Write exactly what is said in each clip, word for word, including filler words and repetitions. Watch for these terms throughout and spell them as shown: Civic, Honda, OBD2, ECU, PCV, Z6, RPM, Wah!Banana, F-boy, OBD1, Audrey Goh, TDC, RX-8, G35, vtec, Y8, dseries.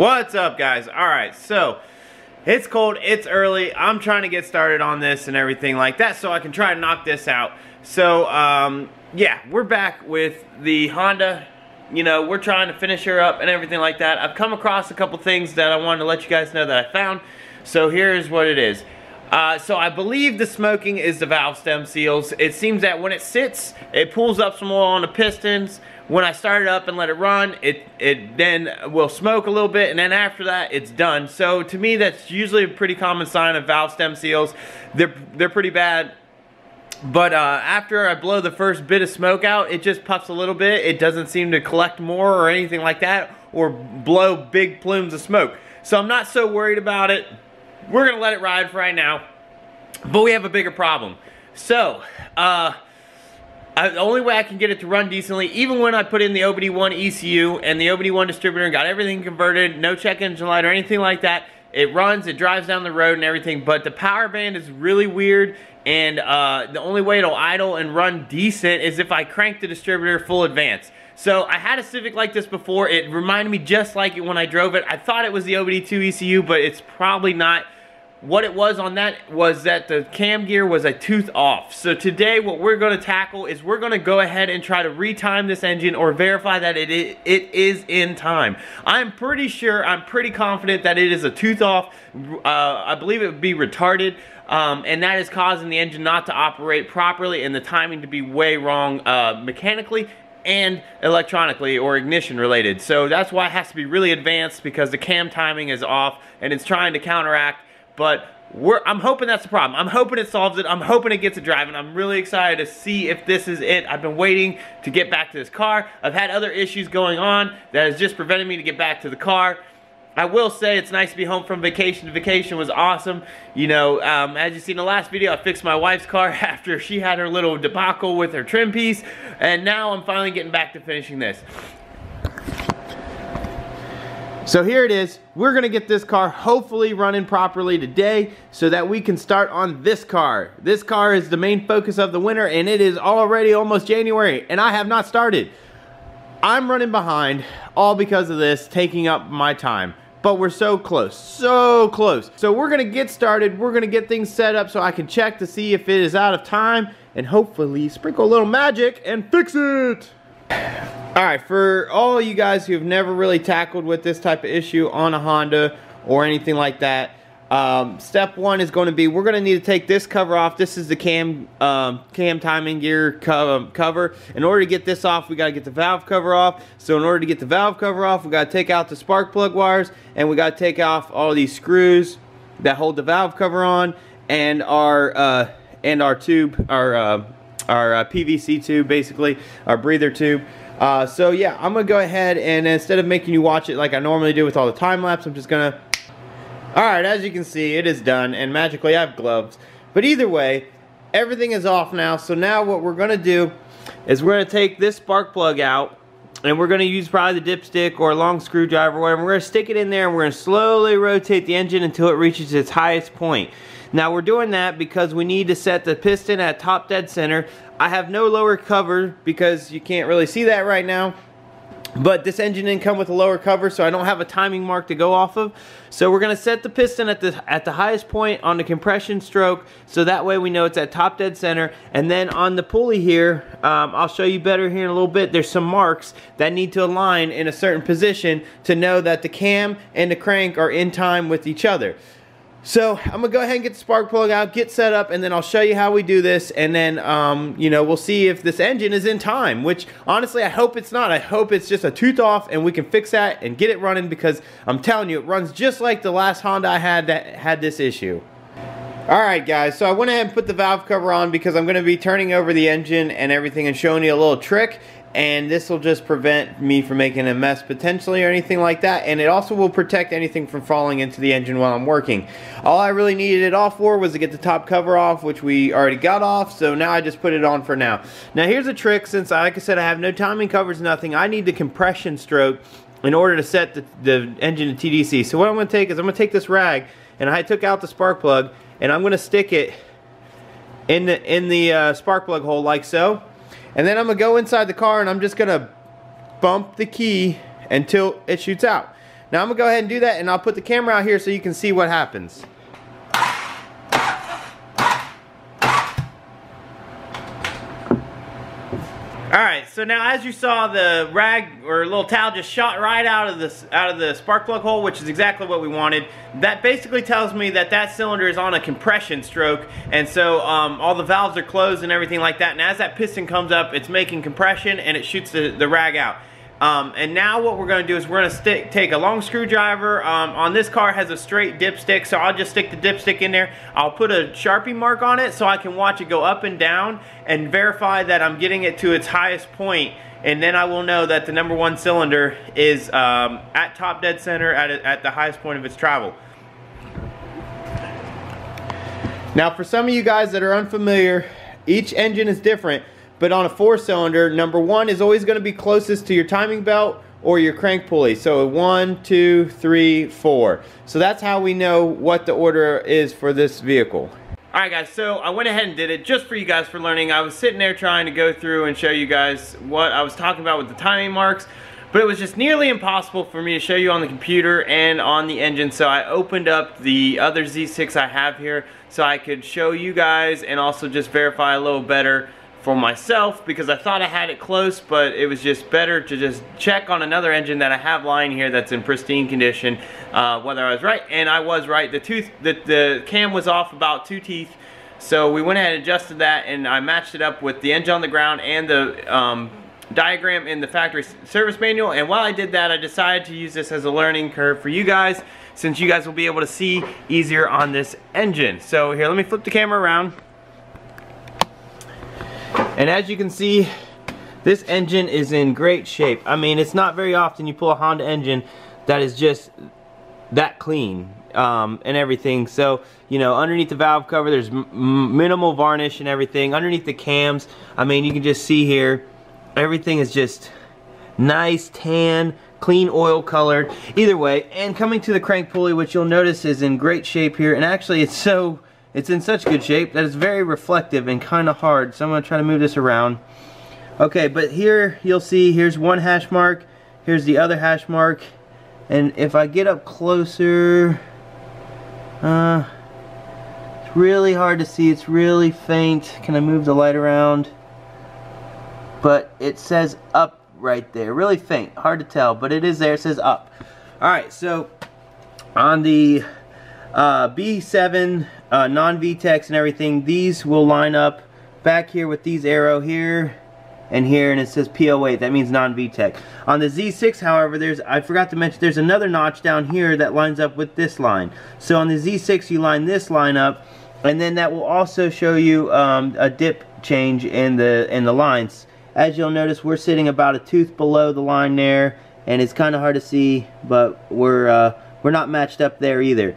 What's up, guys? All right, so it's cold, it's early, I'm trying to get started on this and everything like that so I can try and knock this out. So um yeah, we're back with the Honda. You know, we're trying to finish her up and everything like that. I've come across a couple things that I wanted to let you guys know that I found. So here's what it is. Uh, so I believe the smoking is the valve stem seals. It seems that when it sits, it pulls up some oil on the pistons. When I start it up and let it run, it, it then will smoke a little bit, and then after that, it's done. So to me, that's usually a pretty common sign of valve stem seals. They're, they're pretty bad. But uh, after I blow the first bit of smoke out, it just puffs a little bit. It doesn't seem to collect more or anything like that, or blow big plumes of smoke. So I'm not so worried about it. We're gonna let it ride for right now, but we have a bigger problem. So, uh, I, the only way I can get it to run decently, even when I put in the O B D one E C U and the O B D one distributor and got everything converted, no check engine light or anything like that, it runs, it drives down the road and everything, but the power band is really weird, and uh, the only way it'll idle and run decent is if I crank the distributor full advance. So I had a Civic like this before. It reminded me just like it when I drove it. I thought it was the O B D two E C U, but it's probably not. What it was on that was that the cam gear was a tooth off. So today what we're going to tackle is we're going to go ahead and try to retime this engine or verify that it is, it is in time. I'm pretty sure, I'm pretty confident that it is a tooth off. Uh, I believe it would be retarded. Um, and that is causing the engine not to operate properly and the timing to be way wrong uh, mechanically and electronically or ignition related. So that's why it has to be really advanced, because the cam timing is off and it's trying to counteract. But we're, I'm hoping that's the problem. I'm hoping it solves it. I'm hoping it gets it driving. I'm really excited to see if this is it. I've been waiting to get back to this car. I've had other issues going on that has just prevented me to get back to the car. I will say it's nice to be home from vacation. Vacation was awesome. You know, um, as you see in the last video, I fixed my wife's car after she had her little debacle with her trim piece. And now I'm finally getting back to finishing this. So here it is. We're gonna get this car hopefully running properly today so that we can start on this car. This car is the main focus of the winter, and it is already almost January and I have not started. I'm running behind all because of this taking up my time, but we're so close, so close. So we're gonna get started. We're gonna get things set up so I can check to see if it is out of time and hopefully sprinkle a little magic and fix it. Alright, for all you guys who have never really tackled with this type of issue on a Honda or anything like that, um, step one is going to be, we're going to need to take this cover off. This is the cam um, cam timing gear co cover. In order to get this off, we got to get the valve cover off. So in order to get the valve cover off, we got to take out the spark plug wires, and we got to take off all these screws that hold the valve cover on, and our uh, and our tube, our uh, our uh, P V C tube, basically our breather tube. Uh, so yeah, I'm gonna go ahead, and instead of making you watch it like I normally do with all the time lapse, I'm just gonna... Alright, as you can see, it is done, and magically I have gloves. But either way, everything is off now, so now what we're gonna do is we're gonna take this spark plug out, and we're gonna use probably the dipstick or a long screwdriver or whatever. We're gonna stick it in there, and we're gonna slowly rotate the engine until it reaches its highest point. Now we're doing that because we need to set the piston at top dead center. I have no lower cover because you can't really see that right now, but this engine didn't come with a lower cover, so I don't have a timing mark to go off of. So we're gonna set the piston at the, at the highest point on the compression stroke, so that way we know it's at top dead center. And then on the pulley here, um, I'll show you better here in a little bit, there's some marks that need to align in a certain position to know that the cam and the crank are in time with each other. So I'm gonna go ahead and get the spark plug out, get set up, and then I'll show you how we do this, and then um, you know, we'll see if this engine is in time, which honestly I hope it's not. I hope it's just a tooth off and we can fix that and get it running, because I'm telling you, it runs just like the last Honda I had that had this issue. Alright guys, so I went ahead and put the valve cover on because I'm gonna be turning over the engine and everything and showing you a little trick. And this will just prevent me from making a mess potentially or anything like that, and it also will protect anything from falling into the engine while I'm working. All I really needed it off for was to get the top cover off, which we already got off, so now I just put it on for now. Now here's a trick, since like I said, I have no timing covers, nothing. I need the compression stroke in order to set the, the engine to T D C. So what I'm going to take is I'm going to take this rag, and I took out the spark plug, and I'm going to stick it in the, in the uh, spark plug hole like so. And then I'm going to go inside the car and I'm just going to bump the key until it shoots out. Now I'm gonna go ahead and do that, and I'll put the camera out here so you can see what happens. Alright, so now as you saw, the rag or little towel just shot right out of, this, out of the spark plug hole, which is exactly what we wanted. That basically tells me that that cylinder is on a compression stroke, and so um, all the valves are closed and everything like that, and as that piston comes up, it's making compression and it shoots the, the rag out. Um, and now what we're going to do is we're going to stick, take a long screwdriver. Um, on this car has a straight dipstick, so I'll just stick the dipstick in there. I'll put a Sharpie mark on it so I can watch it go up and down and verify that I'm getting it to its highest point. And then I will know that the number one cylinder is um, at top dead center at, a, at the highest point of its travel. Now for some of you guys that are unfamiliar, each engine is different. But on a four-cylinder, number one is always going to be closest to your timing belt or your crank pulley. So one, two, three, four. So that's how we know what the order is for this vehicle. Alright guys, so I went ahead and did it just for you guys for learning. I was sitting there trying to go through and show you guys what I was talking about with the timing marks. But it was just nearly impossible for me to show you on the computer and on the engine, so I opened up the other Z six I have here so I could show you guys and also just verify a little better for myself, because I thought I had it close, but it was just better to just check on another engine that I have lying here that's in pristine condition uh, whether I was right. And I was right. The tooth, the, the cam was off about two teeth, so we went ahead and adjusted that, and I matched it up with the engine on the ground and the um, diagram in the factory service manual. And while I did that, I decided to use this as a learning curve for you guys, since you guys will be able to see easier on this engine. So here, let me flip the camera around. And as you can see, this engine is in great shape. I mean, it's not very often you pull a Honda engine that is just that clean um, and everything. So, you know, underneath the valve cover, there's m minimal varnish and everything. Underneath the cams, I mean, you can just see here, everything is just nice, tan, clean, oil colored. Either way, and coming to the crank pulley, which you'll notice is in great shape here. And actually, it's so... it's in such good shape that it's very reflective and kind of hard, so I'm going to try to move this around. Okay, but here you'll see, here's one hash mark, here's the other hash mark, and if I get up closer, uh, it's really hard to see, it's really faint. Can I move the light around? But it says up right there, really faint, hard to tell, but it is there, it says up. Alright, so on the Uh, B seven uh, non-V TECs and everything, these will line up back here with these arrow here and here, and it says P oh eight, that means non-V TEC. On the Z six, however, there's, I forgot to mention, there's another notch down here that lines up with this line. So on the Z six, you line this line up, and then that will also show you um, a dip change in the in the lines. As you'll notice, we're sitting about a tooth below the line there, and it's kind of hard to see, but we're uh, we're not matched up there either.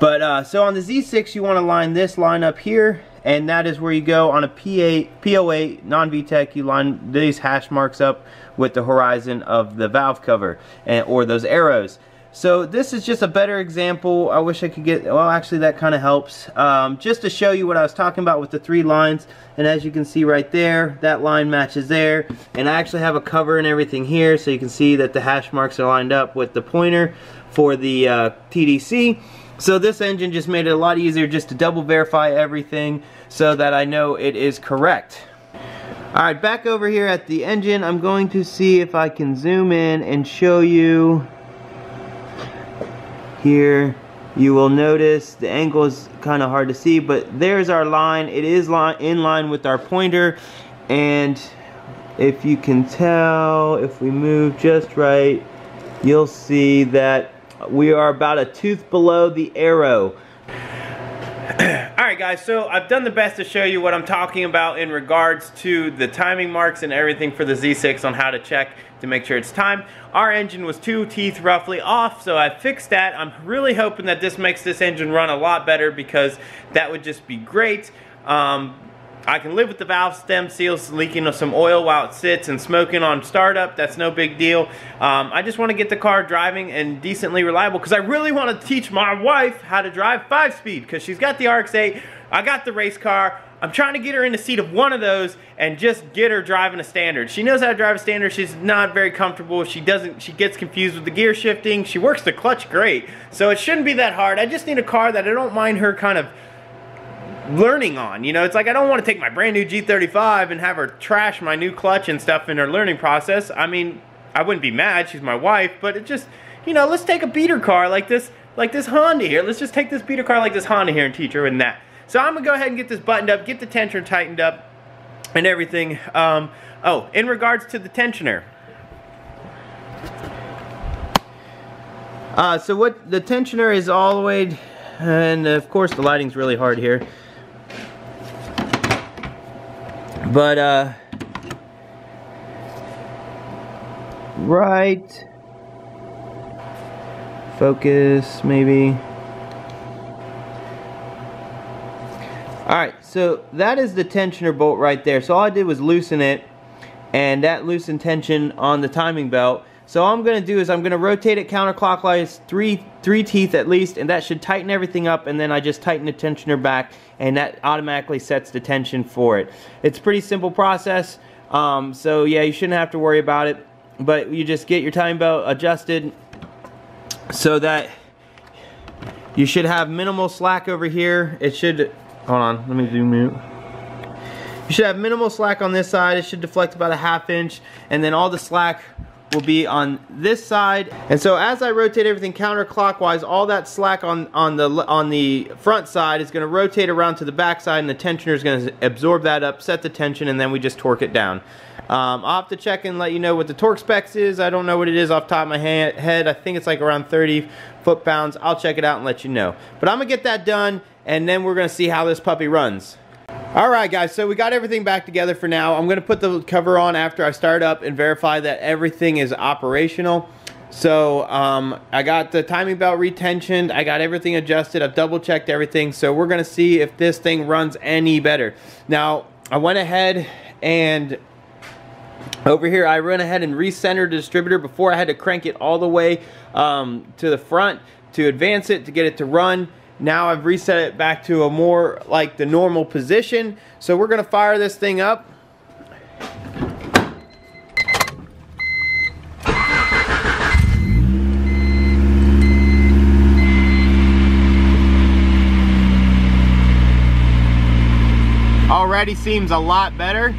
But uh, so on the Z six, you want to line this line up here, and that is where you go. On a P oh eight non-V TEC, you line these hash marks up with the horizon of the valve cover and, or those arrows. So this is just a better example. I wish I could get, well, actually that kind of helps. Um, just to show you what I was talking about with the three lines, and as you can see right there, that line matches there. And I actually have a cover and everything here, so you can see that the hash marks are lined up with the pointer for the uh, T D C. So this engine just made it a lot easier just to double verify everything so that I know it is correct. Alright, back over here at the engine, I'm going to see if I can zoom in and show you. Here, you will notice the angle is kind of hard to see, but there's our line. It is li- in line with our pointer, and if you can tell, if we move just right, you'll see that we are about a tooth below the arrow. Alright guys, so I've done the best to show you what I'm talking about in regards to the timing marks and everything for the Z six on how to check to make sure it's timed. Our engine was two teeth roughly off, so I fixed that. I'm really hoping that this makes this engine run a lot better, because that would just be great. Um, I can live with the valve stem seals leaking some oil while it sits and smoking on startup. That's no big deal. Um, I just want to get the car driving and decently reliable, because I really want to teach my wife how to drive five-speed, because she's got the R X eight. I got the race car. I'm trying to get her in the seat of one of those and just get her driving a standard. She knows how to drive a standard. She's not very comfortable. She doesn't, she gets confused with the gear shifting. She works the clutch great. So it shouldn't be that hard. I just need a car that I don't mind her kind of learning on. You know, it's like I don't want to take my brand new G thirty-five and have her trash my new clutch and stuff in her learning process. I mean, I wouldn't be mad. She's my wife. But it just, you know, let's take a beater car like this, like this Honda here. Let's just take this beater car like this Honda here and teach her in that. So I'm going to go ahead and get this buttoned up, get the tensioner tightened up and everything. Um, oh, in regards to the tensioner. Uh, so what the tensioner is all the way, and of course the lighting's really hard here. But uh, right, focus maybe. Alright, so that is the tensioner bolt right there. So all I did was loosen it, and that loosened tension on the timing belt. So all I'm going to do is I'm going to rotate it counterclockwise, three, three teeth at least, and that should tighten everything up, and then I just tighten the tensioner back, and that automatically sets the tension for it. It's a pretty simple process, um, so yeah, you shouldn't have to worry about it, but you just get your timing belt adjusted so that you should have minimal slack over here. It should... Hold on, let me zoom in. You should have minimal slack on this side. It should deflect about a half inch, and then all the slack will be on this side. And so as I rotate everything counterclockwise, all that slack on, on, the, on the front side is going to rotate around to the back side, and the tensioner is going to absorb that up, set the tension, and then we just torque it down. Um, I'll have to check and let you know what the torque specs is. I don't know what it is off the top of my head. I think it's like around thirty foot-pounds. I'll check it out and let you know. But I'm going to get that done, and then we're going to see how this puppy runs. Alright guys, so we got everything back together for now. I'm going to put the cover on after I start up and verify that everything is operational. So um, I got the timing belt retensioned. I got everything adjusted. I've double checked everything. So we're going to see if this thing runs any better. Now I went ahead and over here I went ahead and recentered the distributor before I had to crank it all the way um, to the front to advance it to get it to run. Now I've reset it back to a more like the normal position. So we're gonna fire this thing up. Already seems a lot better.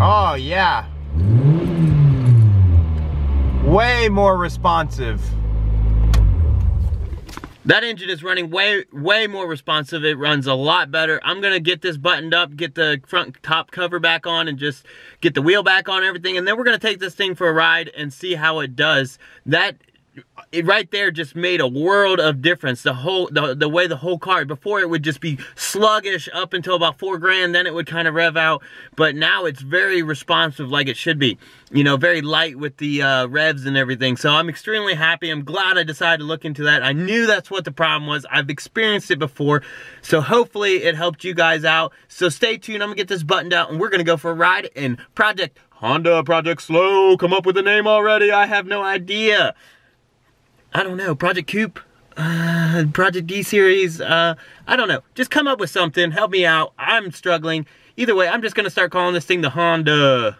Oh yeah. Way more responsive. That engine is running way, way more responsive. It runs a lot better. I'm going to get this buttoned up, get the front top cover back on, and just get the wheel back on and everything. And then we're going to take this thing for a ride and see how it does. That it right there just made a world of difference. The whole, the, the way the whole car, before it would just be sluggish up until about four grand, then it would kind of rev out. But now it's very responsive like it should be. You know, very light with the uh, revs and everything. So I'm extremely happy. I'm glad I decided to look into that. I knew that's what the problem was. I've experienced it before. So hopefully it helped you guys out. So stay tuned. I'm going to get this buttoned out and we're going to go for a ride in Project Honda, Project Slow. Come up with a name already. I have no idea. I don't know, Project Coupe, uh, Project D-Series, uh, I don't know. Just come up with something, help me out. I'm struggling. Either way, I'm just going to start calling this thing the Honda.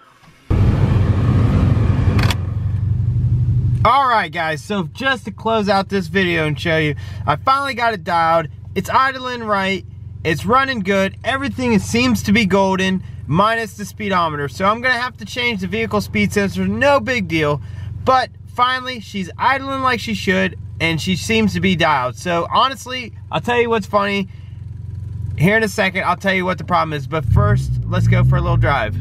Alright guys, so just to close out this video and show you, I finally got it dialed. It's idling right, it's running good, everything seems to be golden, minus the speedometer. So I'm going to have to change the vehicle speed sensor, no big deal, but finally, she's idling like she should, and she seems to be dialed. So honestly, I'll tell you what's funny. Here in a second, I'll tell you what the problem is. But first, let's go for a little drive.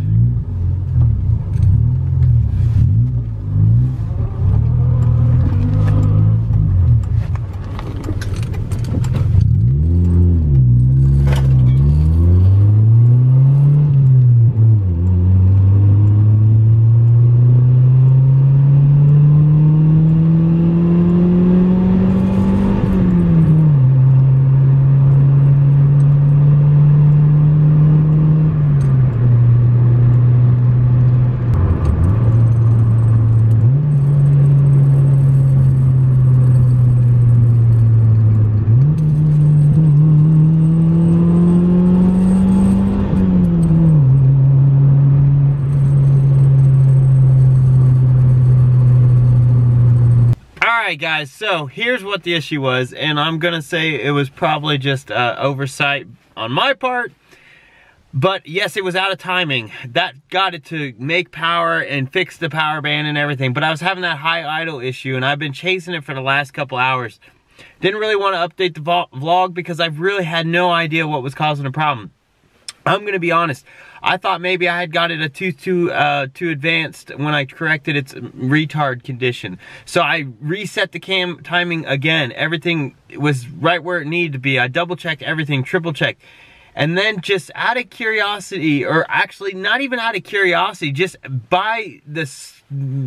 Alright guys, so here's what the issue was, and I'm gonna say it was probably just uh, oversight on my part, but yes, it was out of timing. That got it to make power and fix the power band and everything, but I was having that high idle issue and I've been chasing it for the last couple hours. Didn't really want to update the vlog because I really had no idea what was causing the problem. I'm gonna be honest, I thought maybe I had got it a too too uh, too advanced when I corrected its retard condition. So I reset the cam timing again. Everything was right where it needed to be. I double checked everything, triple checked. And then just out of curiosity, or actually not even out of curiosity, just by this,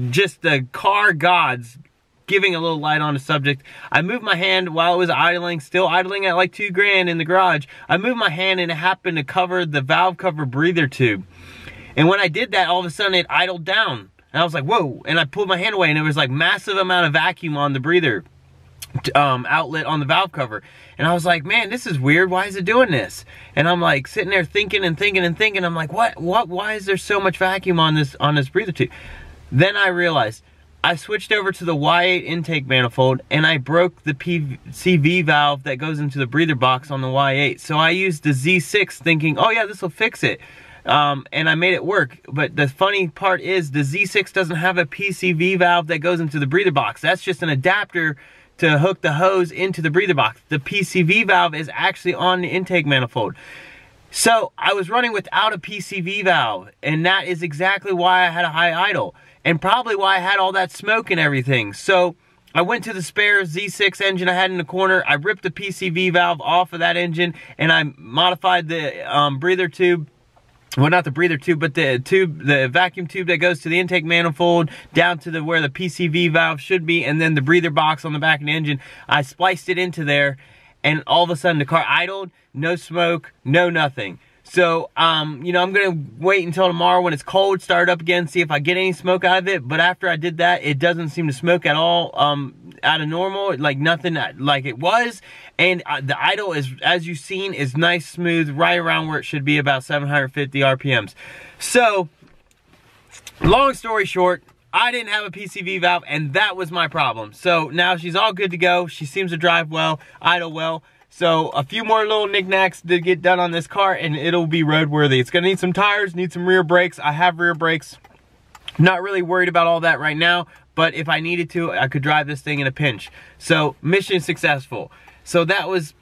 just the car gods giving a little light on the subject, I moved my hand while it was idling, still idling at like two grand in the garage. I moved my hand and it happened to cover the valve cover breather tube. And when I did that, all of a sudden it idled down. And I was like, whoa, and I pulled my hand away and there was like massive amount of vacuum on the breather um, outlet on the valve cover. And I was like, man, this is weird, why is it doing this? And I'm like sitting there thinking and thinking and thinking, I'm like, what, what, why is there so much vacuum on this, on this breather tube? Then I realized, I switched over to the Y eight intake manifold and I broke the P C V valve that goes into the breather box on the Y eight. So I used the Z six thinking, oh yeah, this will fix it. Um, and I made it work. But the funny part is the Z six doesn't have a P C V valve that goes into the breather box. That's just an adapter to hook the hose into the breather box. The P C V valve is actually on the intake manifold. So I was running without a P C V valve, and that is exactly why I had a high idle, and probably why I had all that smoke and everything. So I went to the spare Z six engine I had in the corner, I ripped the P C V valve off of that engine, and I modified the um, breather tube, well not the breather tube, but the tube, the vacuum tube that goes to the intake manifold, down to the where the P C V valve should be, and then the breather box on the back of the engine. I spliced it into there, and all of a sudden the car idled, no smoke, no nothing. So, um, you know, I'm gonna wait until tomorrow when it's cold, start it up again, see if I get any smoke out of it. But after I did that, it doesn't seem to smoke at all, um, out of normal, like nothing like it was. And uh, the idle is, as you've seen, is nice, smooth, right around where it should be, about seven hundred fifty R P Ms. So, long story short, I didn't have a P C V valve, and that was my problem. So now she's all good to go. She seems to drive well, idle well. So a few more little knickknacks to get done on this car, and it'll be roadworthy. It's gonna need some tires, need some rear brakes. I have rear brakes. Not really worried about all that right now, but if I needed to, I could drive this thing in a pinch. So mission successful. So that was,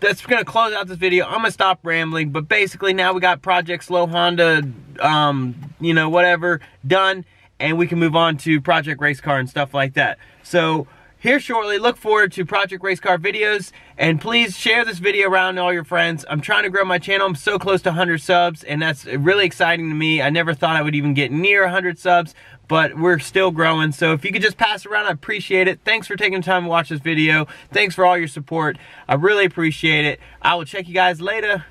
that's gonna close out this video. I'm gonna stop rambling, but basically now we got Project Slow Honda, um, you know, whatever, done. And we can move on to Project Race Car and stuff like that. So here shortly, look forward to Project Race Car videos, and please share this video around to all your friends. I'm trying to grow my channel. I'm so close to one hundred subs, and that's really exciting to me. I never thought I would even get near one hundred subs, but we're still growing. So if you could just pass around, I appreciate it. Thanks for taking the time to watch this video. Thanks for all your support. I really appreciate it. I will check you guys later.